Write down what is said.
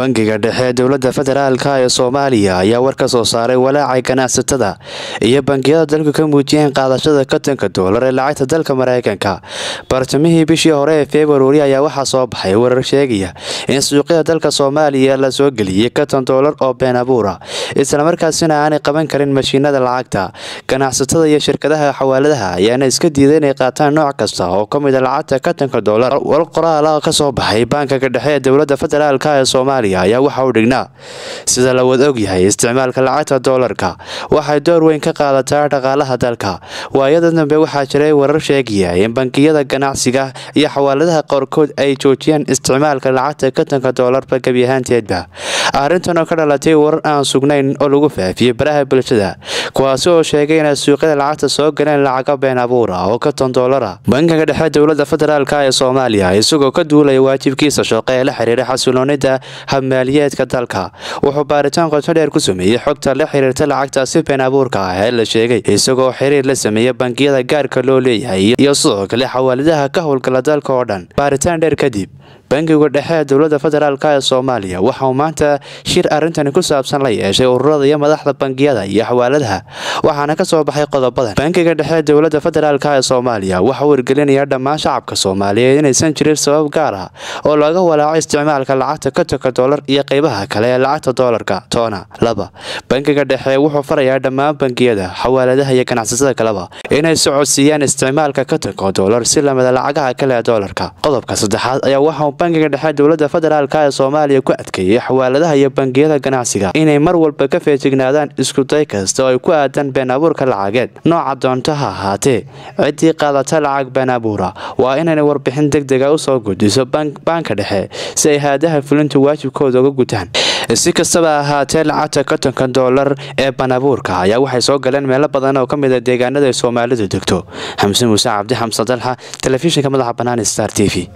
Bankiga Dhexe ee Dowladda Federaalka ee Soomaaliya ayaa war ka soo saaray walaaca ganacsatada iyo bankiyada dalka ka muujiyeen qaadashada katanka dollar ee lacagta dalka Mareykanka. Bartamihii bishii hore ee February ayaa waxa soo baxay warar sheegaya in suuqyada dalka Soomaaliya la soo galiyay katan dollar oo been abuur ah, isla markaasina aanay qaban karin mashiinada lacagta. Ganacsatada iyo shirkadaha xawaaladaha ayaana iska diiday inay qaataan nooc kasta oo ka mid ah lacagta katanka dollar. War qoraal ka soo baxay Bankiga Dhexe ee Dowladda Federaalka ee Soomaaliya ayaa waxa uu dhignaa sida la wada ogyahay isticmaalka lacagta dollarka waxay door weyn ka qaadataa dhaqaalaha dalka. Waayadan dambe waxaa jiray warar sheegaya in bankiyada ganacsiga iyo xawaaladaha qaarkood ay joojiyeen isticmaalka lacagta katanka dollarka gabi ahaanteedba. Arrintan oo ka dhalatay warar aan sugnayn oo lagu faafiyay baraha bulshada, kuwaas oo sheegay in suuqyada lacagta soo galeen lacago been abuur ah oo katan dollar ah. Bankiga Dhexe ee Dowladda Federaalka ee Soomaaliya isagoo ka duulay waajibkiisa shaqo ee la xiriira xasiloonida hab-maaliyadeedka dalka wuxuu baaritaan qoto dheer ku sameeyay xogta la xiriirta lacagta si been abuurka ah ee la sheegay, isagoo xiriir la sameeyay bankiyada gaarka loo leeyahay iyo sidoo kale xawaaladaha ka howlgala dalka oo dhan. Baaritaan dheer kadib, Bankiga Dhexe ee Dowladda Federaalka ee Soomaaliya waxa uu maanta shir arrintan ku saabsan la yeeshay ururada iyo madaxda bankiyada iyo xawaaladaha, waxaana ka soo baxay qodob badan. Bankiga Dhexe ee Dowladda Federaalka ee Soomaaliya waxa uu wargelinayaa dhammaan shacabka Soomaaliyeed inaysan jirin sabab gaar ah oo laga walaaco isticmaalka lacagta katanka dollar iyo qaybaha kale ee lacagta dollarka toona. Bankiga Dhexe wuxuu farayaa dhammaan bankiyada, xawaaladaha iyo ganacsatada kaleba inay socodsiiyaan isticmaalka katanka dollar si la mid ah lacagaha kale ee dollarka. Qodobka saddexaad ayaa waxa Bankiga Dhexe ee Dowladda Federaalka ee Soomaaliya ku adkeeyay xawaaladaha iyo bankiyada ganacsiga inay mar walba ka feejignaadaan isku day kasta oo ay ku aadan been abuurka lacageed. Nooca doonta ha ahaatee, ciddii qaadata lacag been abuura waa inay warbixin degdeg ah u soo gudbiso Bankiga Dhexe si ay haadaha fulinta waajibkooda uga gutaan. Si kastaba ahaatee, lacagta katanka dollar ee been abuurka ayaa waxay soo galeen meelo badan oo ka mid ah deegaanada ay Soomaalidu degto. Xamse Muuse Cabdi, Xamse Dalxa, Telefishinka Madaxa Banaan, Star TV.